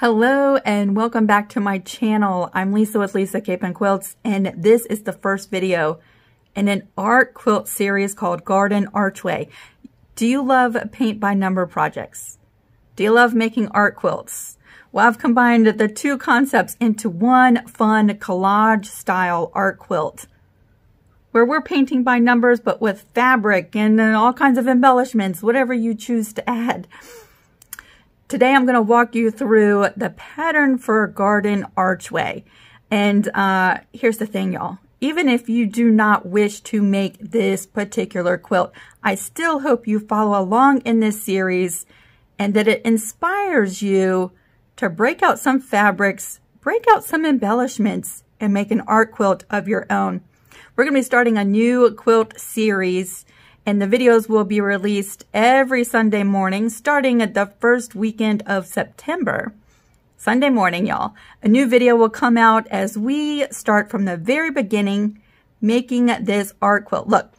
Hello and welcome back to my channel. I'm Lisa with Lisa Capen Quilts, and this is the first video in an art quilt series called Garden Archway. Do you love paint by number projects? Do you love making art quilts? Well, I've combined the two concepts into one fun collage style art quilt where we're painting by numbers but with fabric and all kinds of embellishments, whatever you choose to add. Today I'm going to walk you through the pattern for Garden Archway. And here's the thing, y'all. Even if you do not wish to make this particular quilt, I still hope you follow along in this series and that it inspires you to break out some fabrics, break out some embellishments, and make an art quilt of your own. We're going to be starting a new quilt series, and the videos will be released every Sunday morning, starting at the first weekend of September. Sunday morning, y'all. A new video will come out as we start from the very beginning making this art quilt. Look,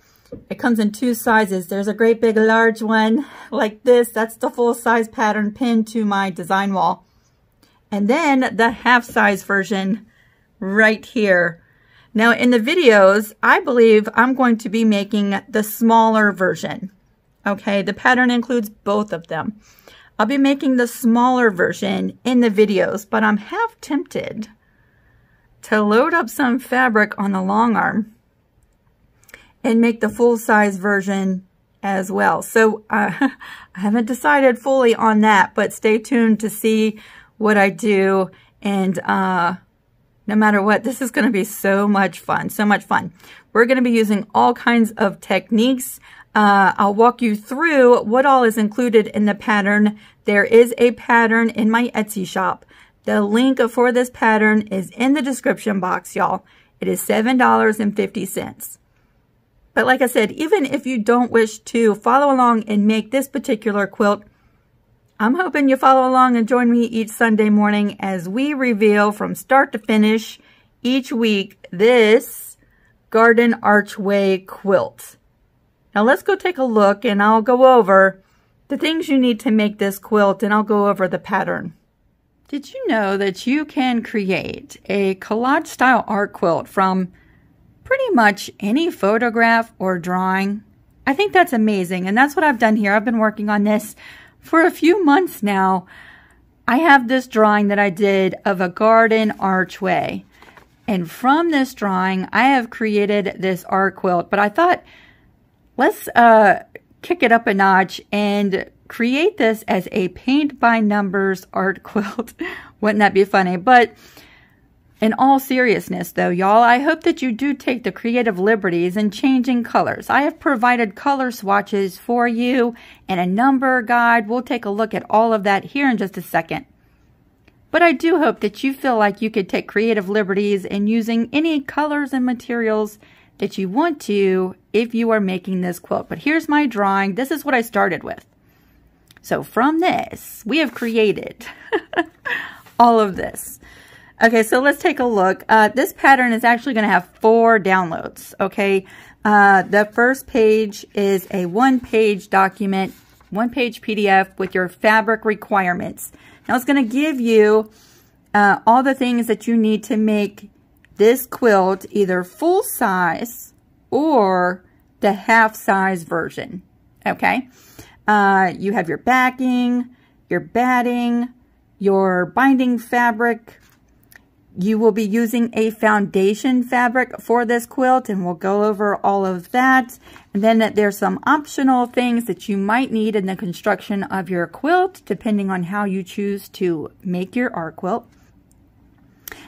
it comes in two sizes. There's a great big large one like this. That's the full size pattern pinned to my design wall. And then the half size version right here. Now in the videos, I believe I'm going to be making the smaller version. Okay, the pattern includes both of them. I'll be making the smaller version in the videos, but I'm half tempted to load up some fabric on the long arm and make the full size version as well. So I haven't decided fully on that, but stay tuned to see what I do. And no matter what, this is going to be so much fun, so much fun. We're going to be using all kinds of techniques. I'll walk you through what all is included in the pattern. There is a pattern in my Etsy shop. The link for this pattern is in the description box, y'all. It is $7.50. But like I said, even if you don't wish to follow along and make this particular quilt, I'm hoping you follow along and join me each Sunday morning as we reveal from start to finish each week this Garden Archway quilt. Now let's go take a look, and I'll go over the things you need to make this quilt, and I'll go over the pattern. Did you know that you can create a collage style art quilt from pretty much any photograph or drawing? I think that's amazing, and that's what I've done here. I've been working on this for a few months now. I have this drawing that I did of a garden archway, and from this drawing I have created this art quilt, but I thought let's kick it up a notch and create this as a paint by numbers art quilt. Wouldn't that be funny? But in all seriousness though, y'all, I hope that you do take the creative liberties in changing colors. I have provided color swatches for you and a number guide. We'll take a look at all of that here in just a second. But I do hope that you feel like you could take creative liberties in using any colors and materials that you want to if you are making this quilt. But here's my drawing. This is what I started with. So from this, we have created all of this. Okay, so let's take a look. This pattern is actually going to have four downloads, okay? The first page is a one-page document, one-page PDF with your fabric requirements. Now, it's going to give you all the things that you need to make this quilt either full size or the half-size version, okay? You have your backing, your batting, your binding fabric. You will be using a foundation fabric for this quilt, and we'll go over all of that. And then there's some optional things that you might need in the construction of your quilt, depending on how you choose to make your art quilt.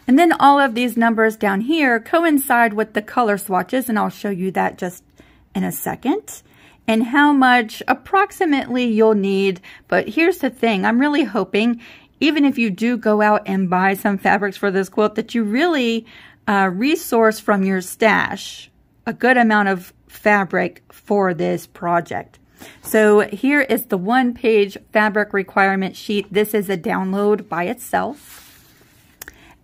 And then all of these numbers down here coincide with the color swatches, and I'll show you that just in a second, and how much approximately you'll need. But here's the thing, I'm really hoping, even if you do go out and buy some fabrics for this quilt, that you really resource from your stash a good amount of fabric for this project. So here is the one-page fabric requirement sheet. This is a download by itself.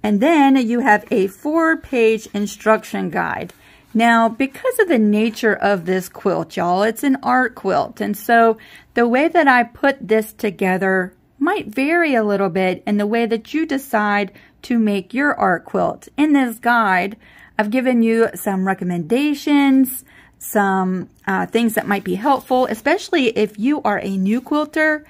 And then you have a four-page instruction guide. Now, because of the nature of this quilt, y'all, it's an art quilt. And so the way that I put this together might vary a little bit in the way that you decide to make your art quilt. In this guide, I've given you some recommendations, some things that might be helpful, especially if you are a new quilter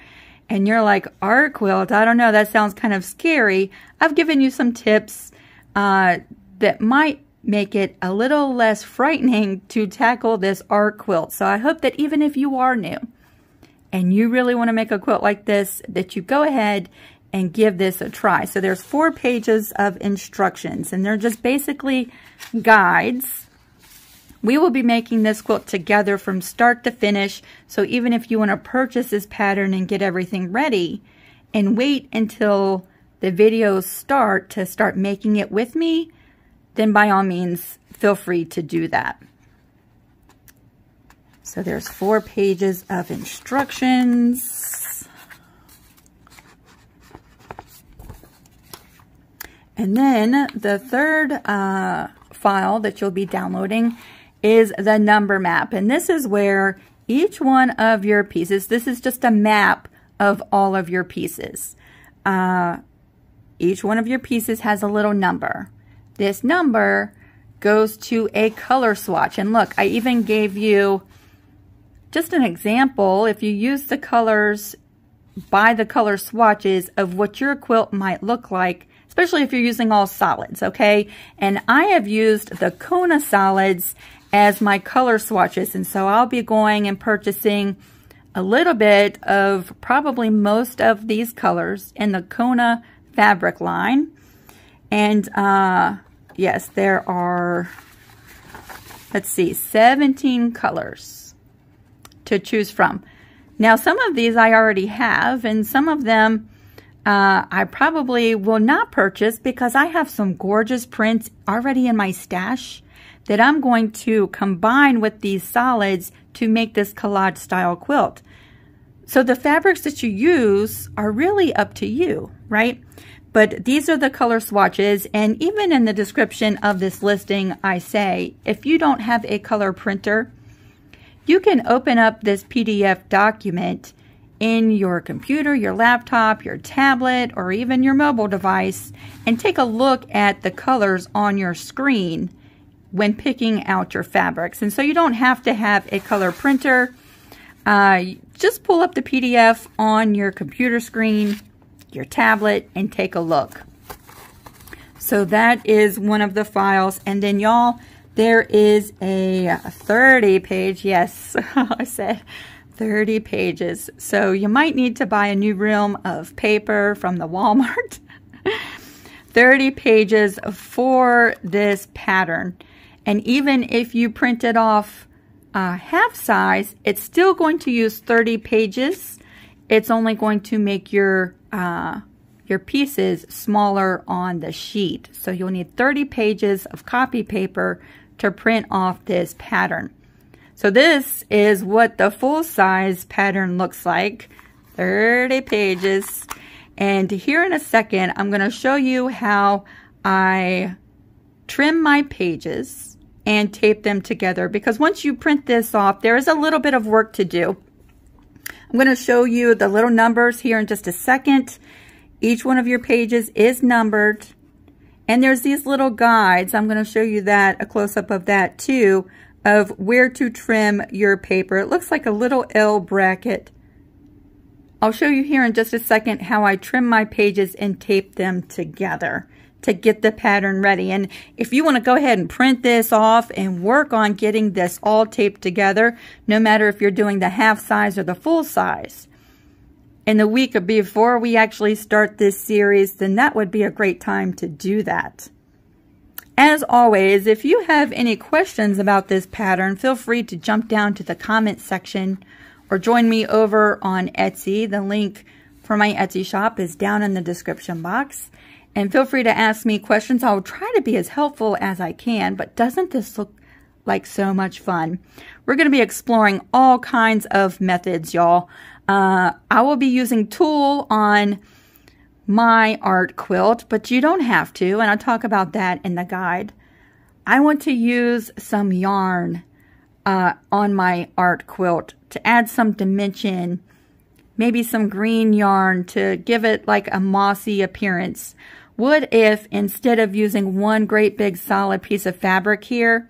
and you're like, art quilt, I don't know, that sounds kind of scary. I've given you some tips that might make it a little less frightening to tackle this art quilt. So I hope that even if you are new and you really want to make a quilt like this, that you go ahead and give this a try. So there's 4 pages of instructions, and they're just basically guides. We will be making this quilt together from start to finish, so even if you want to purchase this pattern and get everything ready and wait until the videos start to start making it with me, then by all means, feel free to do that. So there's 4 pages of instructions. And then the third file that you'll be downloading is the number map. And this is where each one of your pieces, this is just a map of all of your pieces. Each one of your pieces has a little number. This number goes to a color swatch. And look, I even gave you just an example. If you use the colors by the color swatches of what your quilt might look like, especially if you're using all solids, okay? And I have used the Kona solids as my color swatches, and so I'll be going and purchasing a little bit of probably most of these colors in the Kona fabric line. And yes, there are, let's see, 17 colors to choose from. Now, some of these I already have, and some of them I probably will not purchase because I have some gorgeous prints already in my stash that I'm going to combine with these solids to make this collage style quilt. So the fabrics that you use are really up to you, right? But these are the color swatches, and even in the description of this listing, I say, if you don't have a color printer, you can open up this PDF document in your computer, your laptop, your tablet, or even your mobile device, and take a look at the colors on your screen when picking out your fabrics. And so you don't have to have a color printer. Just pull up the PDF on your computer screen, your tablet, and take a look. So that is one of the files. And then y'all, there is a 30 page, yes, I said 30 pages. So you might need to buy a new realm of paper from the Walmart. 30 pages for this pattern. And even if you print it off half size, it's still going to use 30 pages. It's only going to make your pieces smaller on the sheet. So you'll need 30 pages of copy paper to print off this pattern. So this is what the full-size pattern looks like, 30 pages. And here in a second, I'm going to show you how I trim my pages and tape them together, because once you print this off, there is a little bit of work to do. I'm going to show you the little numbers here in just a second. Each one of your pages is numbered, and there's these little guides. I'm going to show you that, a close-up of that too, of where to trim your paper. It looks like a little L bracket. I'll show you here in just a second how I trim my pages and tape them together to get the pattern ready. And if you want to go ahead and print this off and work on getting this all taped together, no matter if you're doing the half size or the full size, in the week before we actually start this series, then that would be a great time to do that. As always, if you have any questions about this pattern, feel free to jump down to the comment section or join me over on Etsy. The link for my Etsy shop is down in the description box. And feel free to ask me questions. I'll try to be as helpful as I can, but doesn't this look like so much fun? We're going to be exploring all kinds of methods, y'all. I will be using tulle on my art quilt, but you don't have to, and I'll talk about that in the guide. I want to use some yarn on my art quilt to add some dimension maybe some green yarn to give it like a mossy appearance. What if instead of using one great big solid piece of fabric here,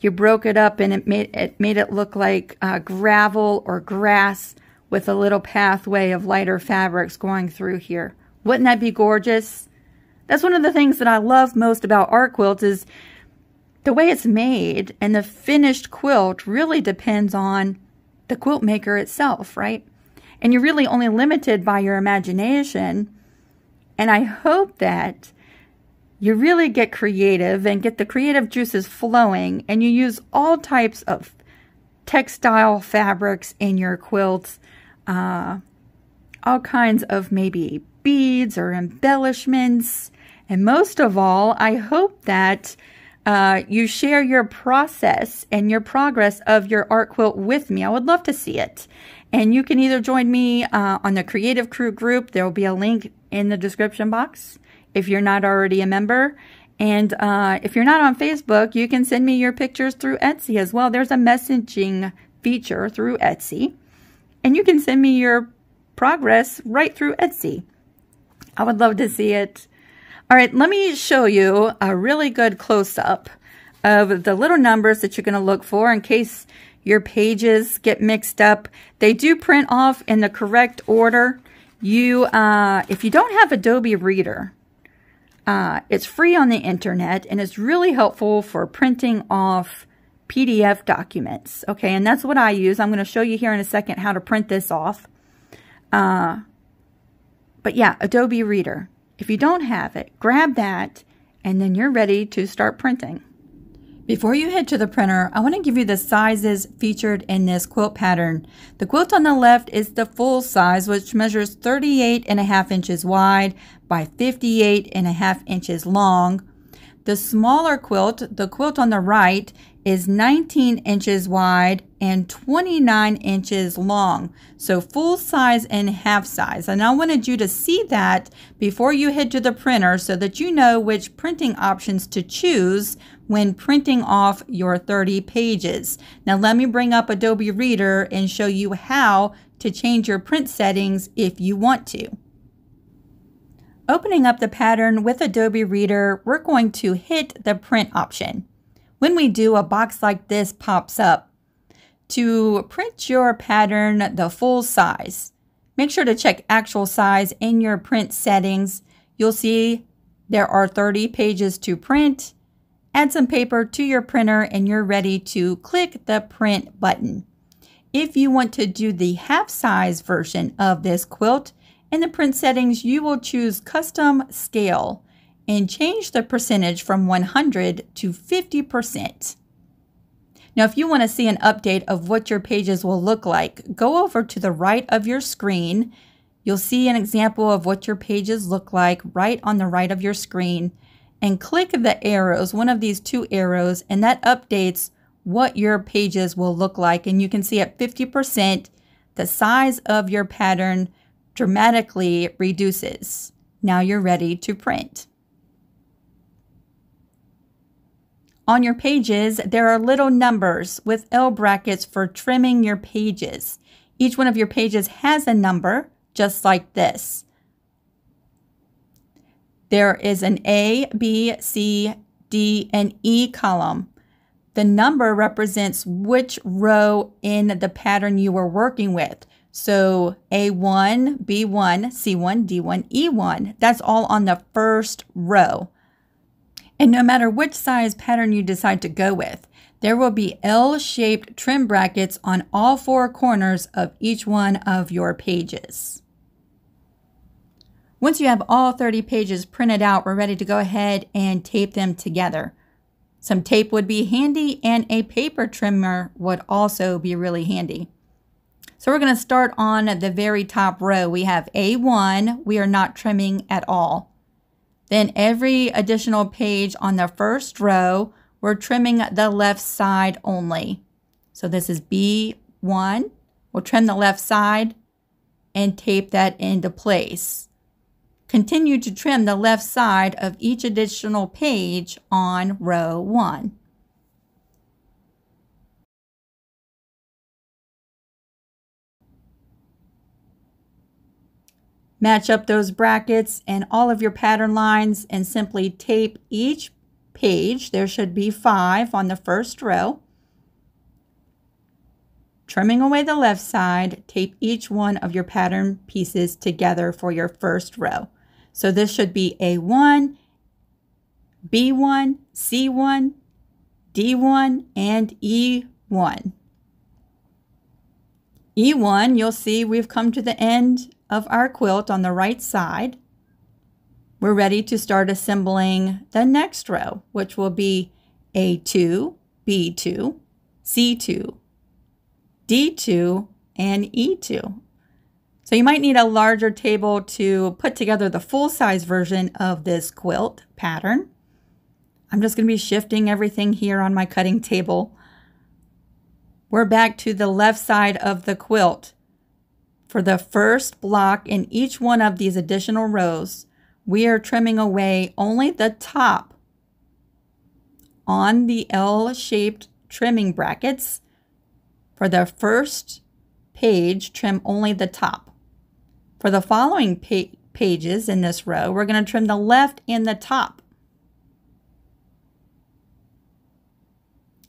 you broke it up and it made it look like gravel or grass with a little pathway of lighter fabrics going through here? Wouldn't that be gorgeous? That's one of the things that I love most about art quilts is the way it's made, and the finished quilt really depends on the quilt maker itself, right? And you're really only limited by your imagination. And I hope that you really get creative and get the creative juices flowing, and you use all types of textile fabrics in your quilts, all kinds of maybe beads or embellishments. And most of all, I hope that you share your process and your progress of your art quilt with me. I would love to see it. And you can either join me on the Creative Crew group. There will be a link in the description box if you're not already a member. And if you're not on Facebook, you can send me your pictures through Etsy as well. There's a messaging feature through Etsy. And you can send me your progress right through Etsy. I would love to see it. All right, let me show you a really good close-up of the little numbers that you're going to look for in case your pages get mixed up. They do print off in the correct order. You, if you don't have Adobe Reader, it's free on the internet, and it's really helpful for printing off PDF documents. Okay, and that's what I use. I'm going to show you here in a second how to print this off. But yeah, Adobe Reader. If you don't have it, grab that, and then you're ready to start printing. Before you head to the printer, I want to give you the sizes featured in this quilt pattern. The quilt on the left is the full size, which measures 38.5 inches wide by 58.5 inches long. The smaller quilt, the quilt on the right, is 19 inches wide and 29 inches long. So full size and half size. And I wanted you to see that before you head to the printer so that you know which printing options to choose when printing off your 30 pages. Now let me bring up Adobe Reader and show you how to change your print settings if you want to. Opening up the pattern with Adobe Reader, we're going to hit the print option. When we do, a box like this pops up. To print your pattern the full size, make sure to check actual size in your print settings. You'll see there are 30 pages to print. Add some paper to your printer and you're ready to click the print button. If you want to do the half size version of this quilt, in the print settings you will choose custom scale and change the percentage from 100 to 50%. Now if you want to see an update of what your pages will look like, go over to the right of your screen. You'll see an example of what your pages look like right on the right of your screen, and click the arrows, one of these two arrows, and that updates what your pages will look like. And you can see at 50%, the size of your pattern dramatically reduces. Now you're ready to print. On your pages, there are little numbers with L brackets for trimming your pages. Each one of your pages has a number, just like this. There is an A, B, C, D, and E column. The number represents which row in the pattern you were working with. So A1, B1, C1, D1, E1, that's all on the first row. And no matter which size pattern you decide to go with, there will be L-shaped trim brackets on all four corners of each one of your pages. Once you have all 30 pages printed out, we're ready to go ahead and tape them together. Some tape would be handy, and a paper trimmer would also be really handy. So we're going to start on the very top row. We have A1, we are not trimming at all. Then every additional page on the first row, we're trimming the left side only. So this is B1. We'll trim the left side and tape that into place. Continue to trim the left side of each additional page on row 1. Match up those brackets and all of your pattern lines and simply tape each page. There should be 5 on the first row. Trimming away the left side, tape each one of your pattern pieces together for your first row. So this should be A1, B1, C1, D1, and E1. E1, you'll see we've come to the end of our quilt on the right side. We're ready to start assembling the next row, which will be A2, B2, C2, D2, and E2. So you might need a larger table to put together the full-size version of this quilt pattern. I'm just going to be shifting everything here on my cutting table. We're back to the left side of the quilt. For the first block in each one of these additional rows, we are trimming away only the top on the L-shaped trimming brackets. For the first page, trim only the top. For the following pages in this row, we're going to trim the left and the top.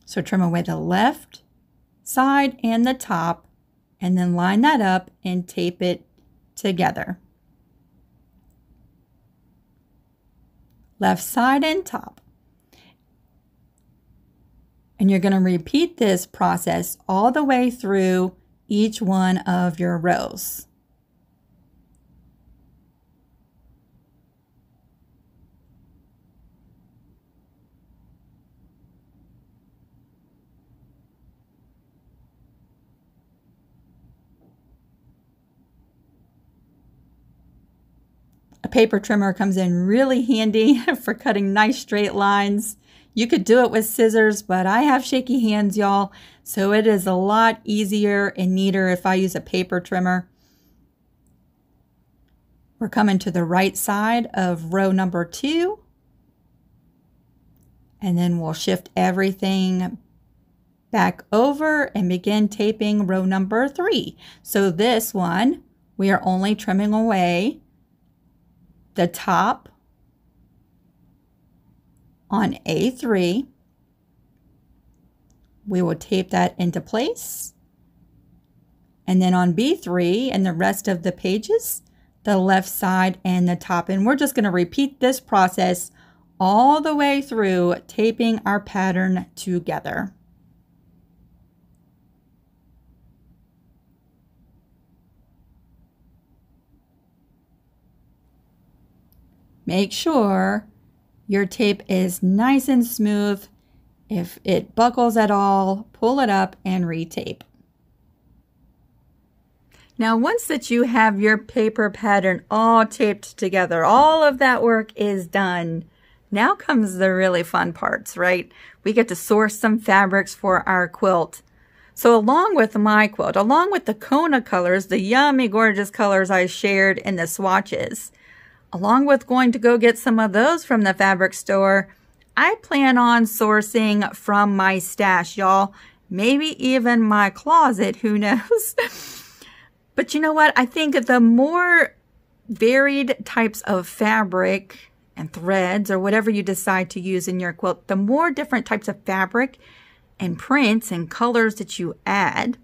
So trim away the left side and the top, and then line that up and tape it together. Left side and top. And you're going to repeat this process all the way through each one of your rows. A paper trimmer comes in really handy for cutting nice straight lines. You could do it with scissors, but I have shaky hands, y'all, so it is a lot easier and neater if I use a paper trimmer. We're coming to the right side of row number 2, and then we'll shift everything back over and begin taping row number 3. So this one, we are only trimming away the top on A3, we will tape that into place. And then on B3 and the rest of the pages, the left side and the top. And we're just going to repeat this process all the way through, taping our pattern together. Make sure your tape is nice and smooth. If it buckles at all, pull it up and retape. Now, once that you have your paper pattern all taped together, all of that work is done. Now comes the really fun parts, right? We get to source some fabrics for our quilt. So along with my quilt, along with the Kona colors, the yummy, gorgeous colors I shared in the swatches, along with going to go get some of those from the fabric store, I plan on sourcing from my stash, y'all. Maybe even my closet, who knows? But you know what? I think the more varied types of fabric and threads or whatever you decide to use in your quilt, the more different types of fabric and prints and colors that you add,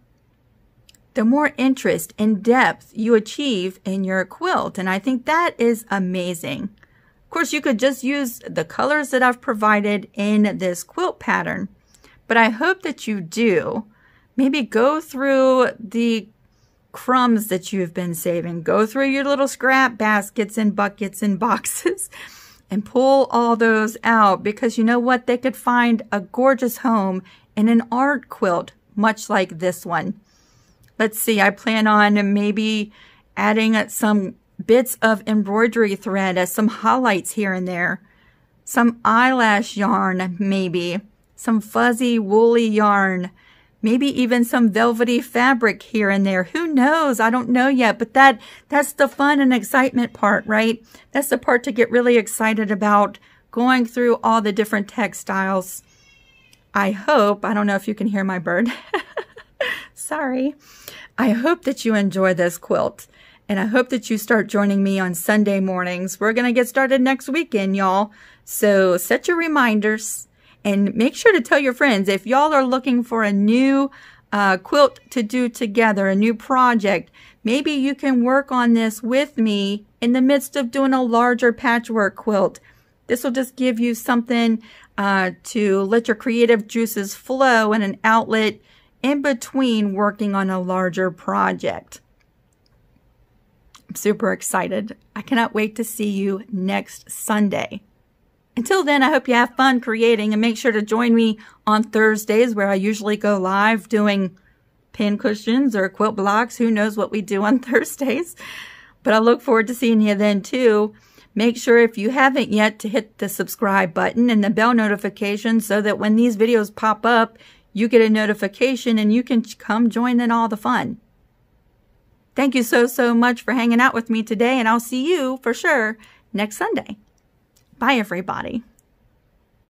the more interest and depth you achieve in your quilt. And I think that is amazing. Of course, you could just use the colors that I've provided in this quilt pattern, but I hope that you do. Maybe go through the crumbs that you've been saving. Go through your little scrap baskets and buckets and boxes and pull all those out, because you know what? They could find a gorgeous home in an art quilt, much like this one. Let's see, I plan on maybe adding some bits of embroidery thread as some highlights here and there. Some eyelash yarn, maybe. Some fuzzy, woolly yarn. Maybe even some velvety fabric here and there. Who knows? I don't know yet, but that's the fun and excitement part, right? That's the part to get really excited about, going through all the different textiles. I hope, I don't know if you can hear my bird. Sorry. I hope that you enjoy this quilt. and I hope that you start joining me on Sunday mornings. We're going to get started next weekend, y'all. So set your reminders and make sure to tell your friends if y'all are looking for a new quilt to do together, a new project. Maybe you can work on this with me in the midst of doing a larger patchwork quilt. This will just give you something to let your creative juices flow and an outlet in between working on a larger project. I'm super excited. I cannot wait to see you next Sunday. Until then, I hope you have fun creating and make sure to join me on Thursdays where I usually go live doing pin cushions or quilt blocks. Who knows what we do on Thursdays, but I look forward to seeing you then too. Make sure if you haven't yet to hit the subscribe button and the bell notification so that when these videos pop up, you get a notification and you can come join in all the fun. Thank you so much for hanging out with me today, and I'll see you for sure next Sunday. Bye, everybody.